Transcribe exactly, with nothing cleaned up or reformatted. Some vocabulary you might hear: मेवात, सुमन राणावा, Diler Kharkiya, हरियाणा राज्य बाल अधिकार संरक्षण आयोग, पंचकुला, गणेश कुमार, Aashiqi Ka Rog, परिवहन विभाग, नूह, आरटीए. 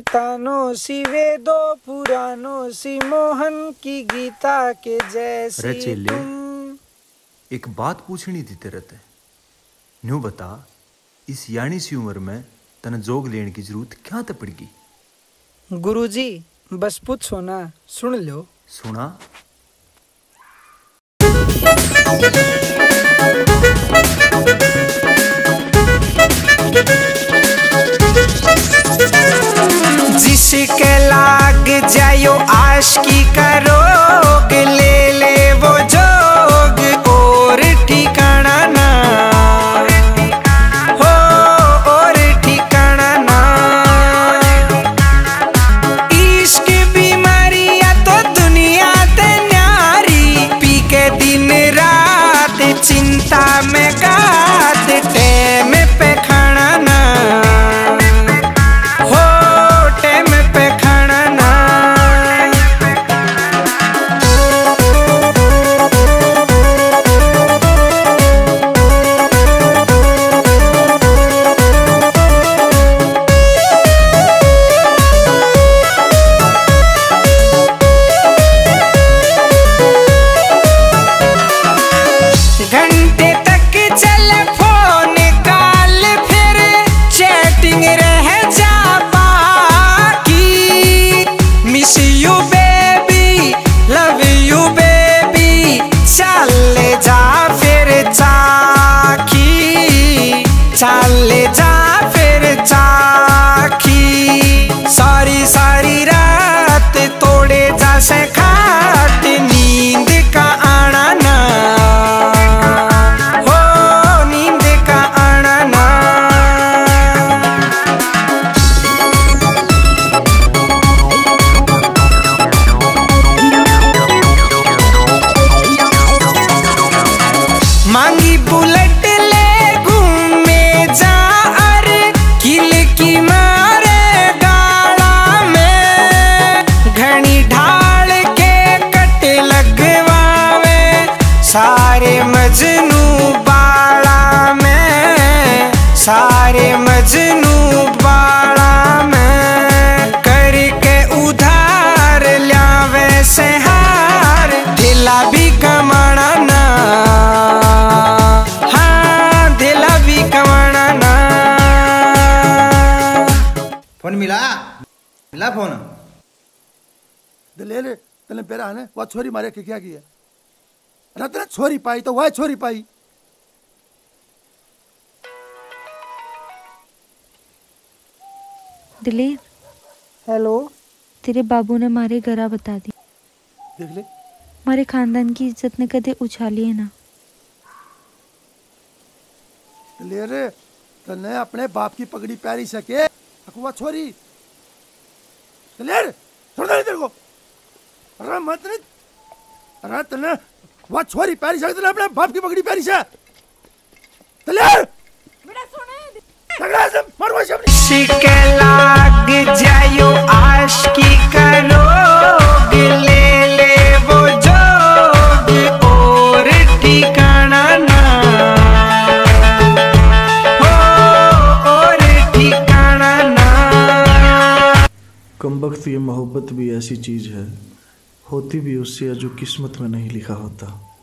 तानों सी वेदो पुरानों सी मोहन की गीता के जैसी तुम। एक बात पूछनी थी तेरे ते, न्यू बता इस यानी सी उम्र में तन जोग लेने की जरूरत क्या तो पड़गी? गुरुजी बस पूछो ना, सुन लो। सुना जिसके लाग जायो आशिकी का रोग, ले ले वो जोग और ठिकाना ना हो, और ठिकाना ना। इश्क बीमारी या तो दुनिया ते न्यारी, पी के दिन रात चिंता में गात, टेम पे खाना ना हो, टेम पे खाना ना। घंटे तक चले फोन काल, फिर चैटिंग रह जा बाकी। Miss you baby, love you baby, चले जा फिर चाखी, चले जा फिर चाखी। सारी सारी रात तोड़े जा सखात, नींद का आना ना सारे मजनू बाड़ा में, करके उधार ल्यावे से हार, दिला भी कमाना ना, हाँ दिला भी कमाना ना। फोन मिला मिला फोन दिलेर, तने पेरा ने वह छोरी मारे के क्या किया? रत्न छोरी पाई तो वह छोरी पाई। दिलेर, हेलो, तेरे बाबू ने मारे गरा बता दी। देख ले, मारे खानदान की इज्जत ने कदे उछाली है ना। दिलेर, तने अपने बाप की पगड़ी पहरी सके अकुआ छोरी। दिलेर, छोड़ दे तेरे को। अरे मत नहीं, अरे तने वह छोरी पहरी सके, तने अपने बाप की पगड़ी पहरी से। दिलेर जिसके लाग जायो आशिकी का रोग, ले ले वो जोग और ठिकाना ना हो, और ठिकाना ना। कमबख्त ये मोहब्बत भी ऐसी चीज है, होती भी उससे जो किस्मत में नहीं लिखा होता।